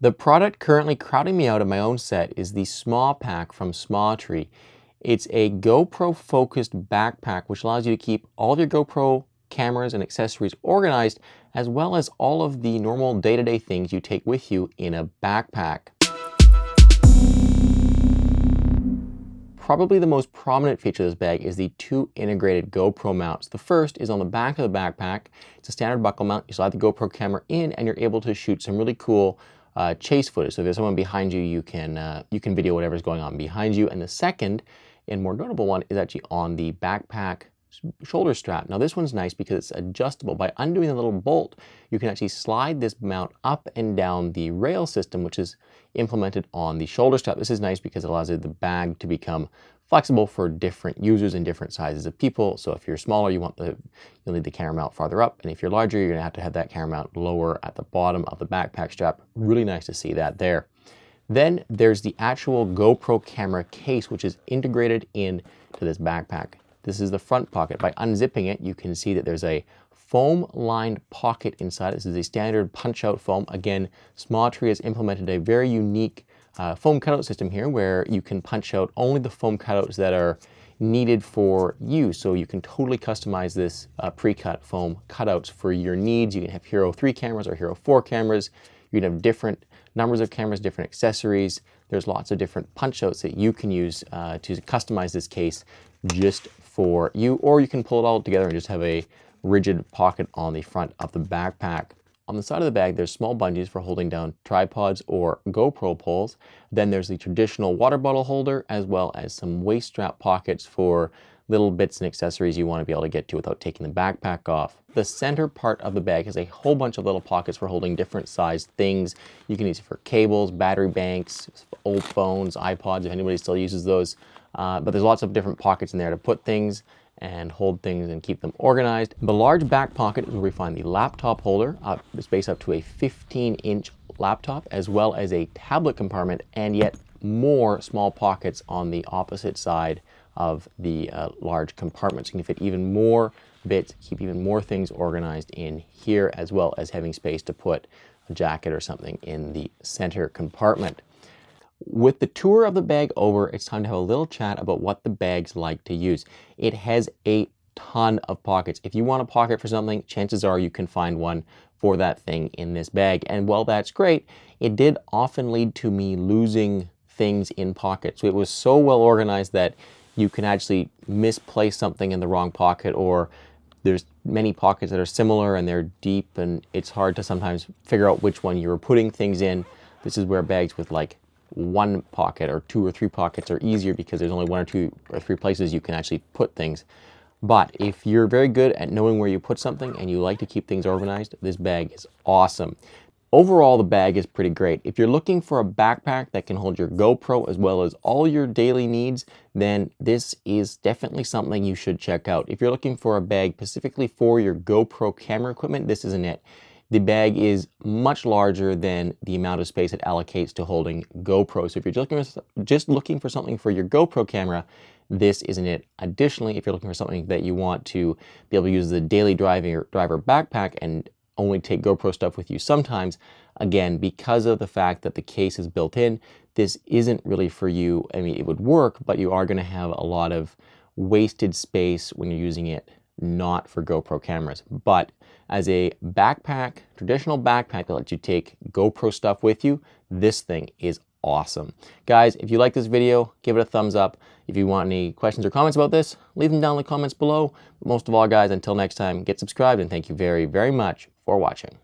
The product currently crowding me out of my own set is the Smaw Pack from Smatree. It's a GoPro focused backpack which allows you to keep all of your GoPro cameras and accessories organized, as well as all of the normal day-to-day things you take with you in a backpack. Probably the most prominent feature of this bag is the two integrated GoPro mounts. The first is on the back of the backpack. It's a standard buckle mount. You slide the GoPro camera in and you're able to shoot some really cool chase footage. So if there's someone behind you, you can video whatever's going on behind you. And the second and more notable one is actually on the backpack shoulder strap. Now this one's nice because it's adjustable. By undoing the little bolt, you can actually slide this mount up and down the rail system, which is implemented on the shoulder strap. This is nice because it allows the bag to become flexible for different users and different sizes of people. So if you're smaller, you'll need the camera mount farther up, and if you're larger, you're gonna have to have that camera mount lower at the bottom of the backpack strap. Really nice to see that there. Then there's the actual GoPro camera case, which is integrated into this backpack. This is the front pocket. By unzipping it, you can see that there's a foam-lined pocket inside. This is a standard punch-out foam. Again, Smatree has implemented a very unique foam cutout system here where you can punch out only the foam cutouts that are needed for you. So you can totally customize this pre-cut foam cutouts for your needs. You can have Hero 3 cameras or Hero 4 cameras. You can have different numbers of cameras, different accessories. There's lots of different punch outs that you can use to customize this case just for you, or you can pull it all together and just have a rigid pocket on the front of the backpack. On the side of the bag, there's small bungees for holding down tripods or GoPro poles. Then there's the traditional water bottle holder, as well as some waist strap pockets for little bits and accessories you want to be able to get to without taking the backpack off. The center part of the bag has a whole bunch of little pockets for holding different sized things. You can use it for cables, battery banks, old phones, iPods, if anybody still uses those. But there's lots of different pockets in there to put things and hold things and keep them organized. The large back pocket is where we find the laptop holder, space up to a 15-inch laptop, as well as a tablet compartment, and yet more small pockets on the opposite side of the large compartments. You can fit even more bits, keep even more things organized in here, as well as having space to put a jacket or something in the center compartment. With the tour of the bag over, it's time to have a little chat about what the bag's like to use. It has a ton of pockets. If you want a pocket for something, chances are you can find one for that thing in this bag. And while that's great, it did often lead to me losing things in pockets. So it was so well organized that you can actually misplace something in the wrong pocket, or there's many pockets that are similar and they're deep, and it's hard to sometimes figure out which one you were putting things in. This is where bags with like one pocket or two or three pockets are easier because there's only one or two or three places you can actually put things. But if you're very good at knowing where you put something and you like to keep things organized, this bag is awesome. Overall, the bag is pretty great. If you're looking for a backpack that can hold your GoPro as well as all your daily needs, then this is definitely something you should check out. If you're looking for a bag specifically for your GoPro camera equipment, this isn't it. The bag is much larger than the amount of space it allocates to holding GoPro. So if you're just looking for something for your GoPro camera, this isn't it. Additionally, if you're looking for something that you want to be able to use as a daily driver backpack and only take GoPro stuff with you sometimes, again, because of the fact that the case is built in, this isn't really for you. I mean, it would work, but you are gonna have a lot of wasted space when you're using it not for GoPro cameras. But as a backpack, traditional backpack that lets you take GoPro stuff with you, this thing is awesome. Guys, if you like this video, give it a thumbs up. If you want any questions or comments about this, leave them down in the comments below. But most of all, guys, until next time, get subscribed, and thank you very, very much for watching.